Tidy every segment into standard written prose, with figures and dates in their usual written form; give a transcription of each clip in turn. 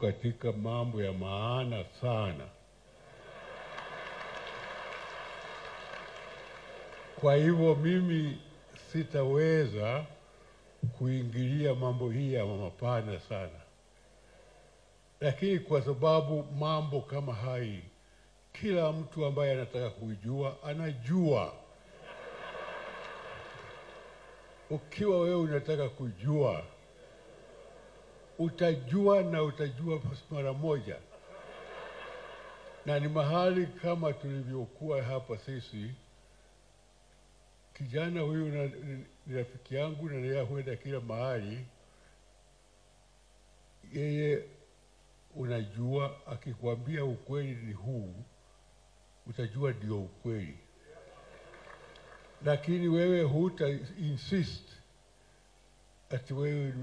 Katika mambo ya maana sana. Kwa hivyo mimi sitaweza kuingilia mambo hii ya mapana sana. Lakini kwa sababu mambo kama hai, kila mtu ambaye anataka kujua, anajua. Ukiwa wewe unataka kujua, utajua na utajua mara moja. Na ni mahali kama tulivyokuwa hapa sisi. Kijana huyu ni rafiki yangu na yeye huenda kila mahali. Yeye unajua akikwambia ukweli ni huu, utajua ndio ukweli. Lakini wewe huta insist ati wewe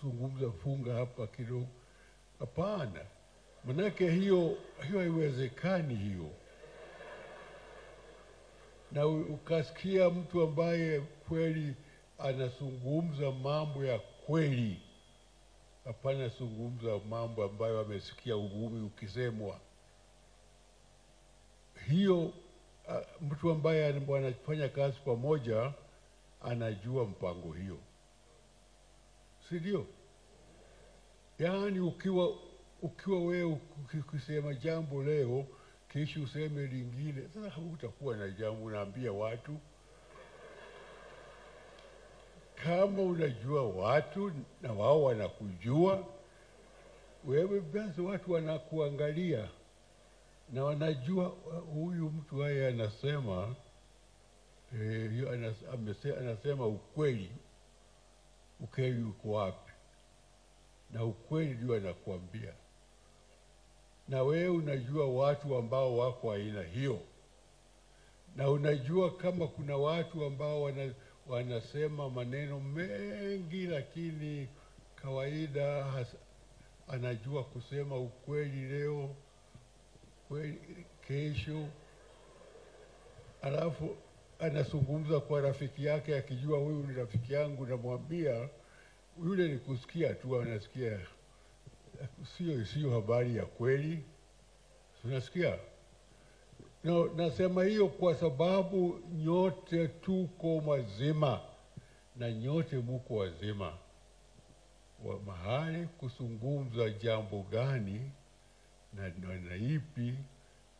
sungumza funga hapa kidogo. Hapana. Manake hiyo haiwezekani hiyo. Na ukasikia mtu ambaye kweli anazungumza mambo ya kweli. Hapana zungumza mambo ambayo amesikia uvumi ukisemwa. Hiyo mtu ambaye anafanya kazi pamoja anajua mpango hiyo. Si ndio? Yaani ukiwa wewe ukisema jambo leo, kisha useme lingine, sasa hutakuwa na jambo unaambia watu. Kama unajua watu na wao wanakujua, wewe basi watu wanakuangalia na wanajua huyu mtu haya anasema anasema ukweli. Ukweli uko wapi? Na ukweli ndio anakuambia. Na wewe unajua watu ambao wako aina hiyo. Na unajua kama kuna watu ambao wanasema maneno mengi lakini kawaida anajua kusema ukweli leo, ukweli kesho. Alafu anazungumza kwa rafiki yake akijua huyu ni rafiki yangu na mwambia yule ni kusikia tu anasikia sio habari ya kweli. Unasikia? No, nasema hiyo kwa sababu nyote tuko wazima na nyote mko wazima. Wa mahali kuzungumza jambo gani na ipi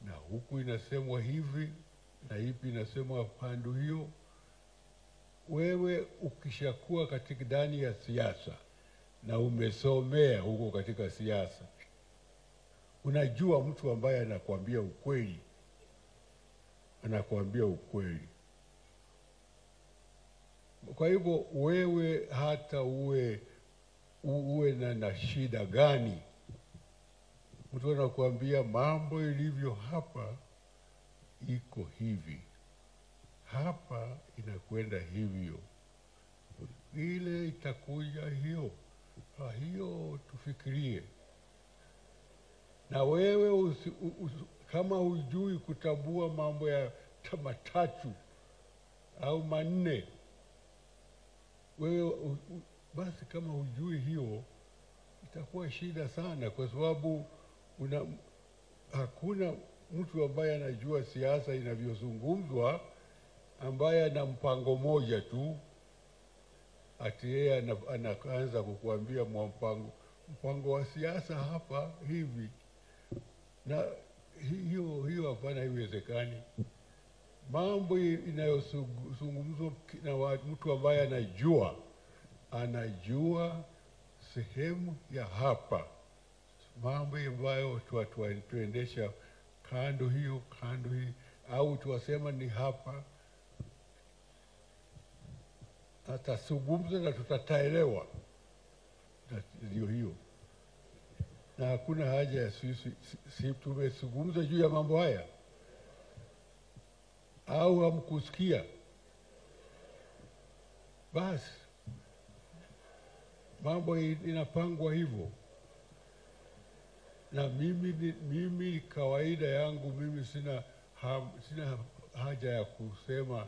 na huku inasemwa hivi na ipi inasemwa pandu hiyo. Wewe ukishakuwa katika ndani ya siasa na umesomea huko katika siasa, unajua mtu ambaye anakuambia ukweli. Anakuambia ukweli. Kwa hivyo wewe hata uwe na shida gani, mtu anakuambia mambo ilivyo hapa iko hivi, hapa inakwenda hivyo, ile itakuja hiyo. Kwa hiyo tufikirie. Na wewe kama hujui kutambua mambo ya matatu au manne, wewe basi kama hujui hiyo itakuwa shida sana, kwa sababu hakuna mtu ambaye anajua siasa inavyozungumzwa ambaye ana mpango moja tu. Ati yeye anaanza kukuambia mpango wa siasa hapa hivi. Na hiyo hapana, haiwezekani. Mambo inayozungumzwa na mtu ambaye anajua sehemu ya hapa, mambo ambayo tuendesha kando hiyo, kando hii, au tuwasema ni hapa, atasugumza na tutataelewa. Ndio hiyo. Na hakuna haja ya sisi tumesugumza juu ya mambo haya. Au hamkusikia? Basi mambo inapangwa hivyo. Na mimi kawaida yangu mimi sina haja ya kusema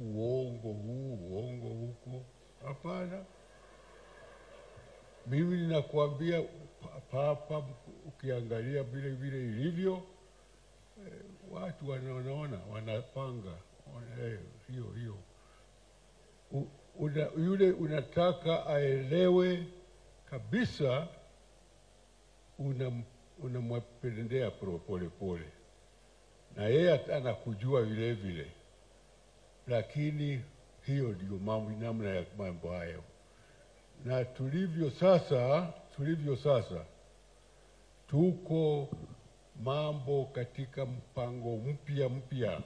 uongo huu, uongo huko. Hapana. Mimi ninakuambia hapa ukiangalia vile vile ilivyo, watu wanaona wanapanga hiyo yule unataka aelewe kabisa, unamwapendea polepole na yeye anakujua vile vile, lakini hiyo ndio mambo, namna ya mambo hayo. Na tulivyo sasa tuko mambo katika mpango mpya,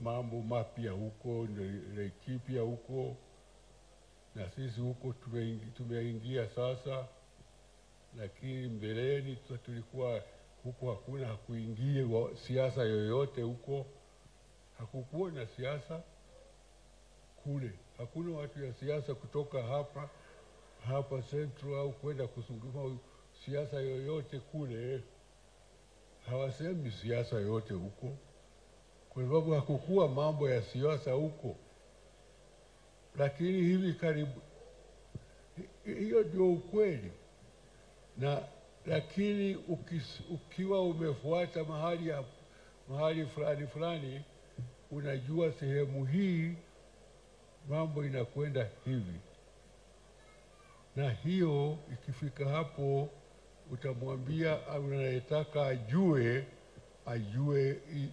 mambo mapya huko Laikipia huko, na sisi huko tumeingia sasa, lakini mbeleni tulikuwa huko hakuna kuingia siasa yoyote huko, hakukuwa na siasa kule, hakuna watu ya siasa kutoka hapa Central au kwenda kusunguma siasa yoyote kule, hawasemi siasa yote huko kwa sababu hakukuwa mambo ya siasa huko. Lakini hivi karibu hiyo ndio ukweli, na lakini ukiwa umefuata mahali fulani, unajua sehemu hii mambo inakwenda hivi, na hiyo ikifika hapo utamwambia unayetaka ajue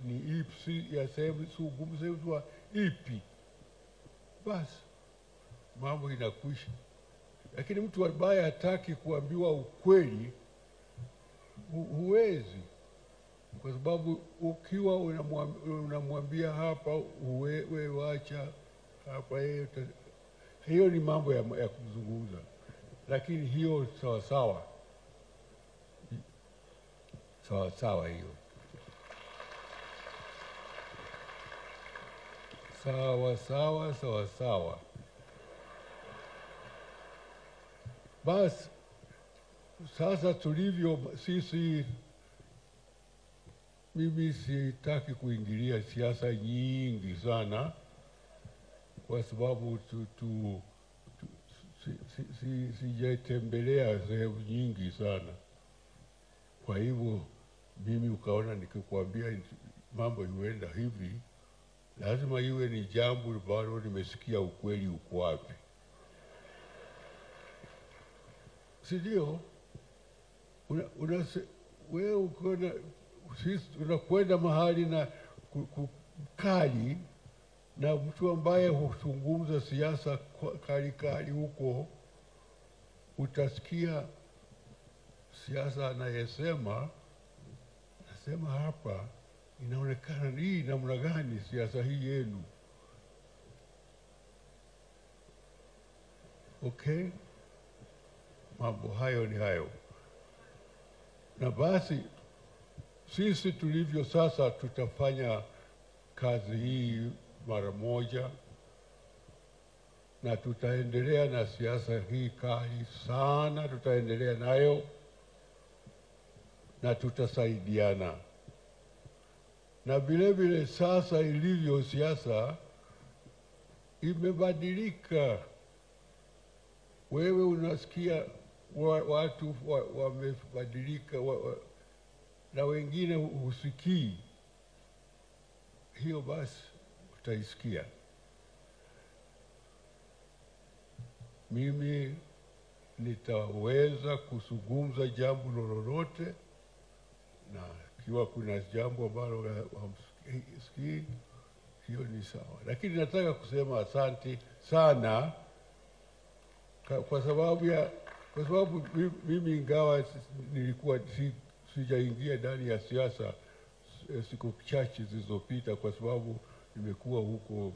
ni ipi ya sehemu sugumzwa ipi, basi mambo inakwisha. Lakini mtu ambaye hataki kuambiwa ukweli huwezi, kwa sababu ukiwa unamwambia hapa wewe wacha hapa, hiyo ni mambo ya kuzungumza, lakini hiyo sawa sawa hiyo sawa. Basi sasa tulivyo sisi, mimi sitaki kuingilia siasa nyingi sana, kwa sababu sijatembelea sehemu nyingi sana. Kwa hivyo mimi ukaona nikikwambia mambo huenda hivi, lazima iwe ni jambo bado nimesikia ukweli uko wapi, si ndio? Wewe ukiona sisi tunakwenda mahali na kukali na mtu ambaye huzungumza siasa kali huko, utasikia siasa anasema hapa inaonekana ni namna gani siasa hii yenu. Okay, mambo hayo ni hayo. Na basi sisi tulivyo sasa, tutafanya kazi hii mara moja na tutaendelea na siasa hii kali sana, tutaendelea nayo na tutasaidiana. Na vile sasa ilivyo siasa imebadilika. Wewe unasikia watu wamebadilika na wengine husikii hiyo, basi utaisikia. Mimi nitaweza kuzungumza jambo lolote, na kiwa kuna jambo ambalo hamsikii, hiyo ni sawa. Lakini nataka kusema asante sana kwa sababu mimi, ingawa nilikuwa sijaingia ndani ya siasa siku chache zilizopita, kwa sababu nimekuwa huko,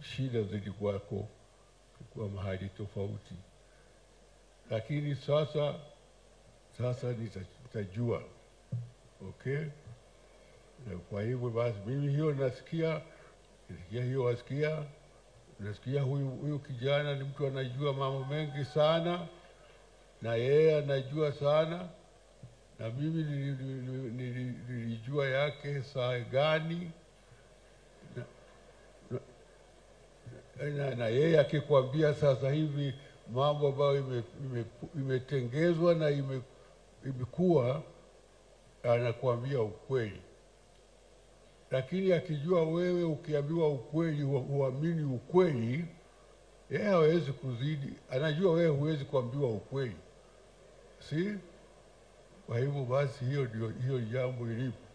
shida zilikuwako kwa mahali tofauti, lakini sasa nitajua. Okay, na kwa hivyo basi mimi hiyo nasikia huyu kijana ni mtu anajua mambo mengi sana, na yeye anajua sana, na mimi nilijua yake saa gani. na yeye akikuambia sasa hivi mambo ambayo imetengezwa na imekuwa, anakuambia ukweli. Lakini akijua wewe ukiambiwa ukweli huamini ukweli, yeye hawezi kuzidi. Anajua wewe huwezi kuambiwa ukweli. Si? Kwa hivyo basi hiyo ndio jambo lilipo.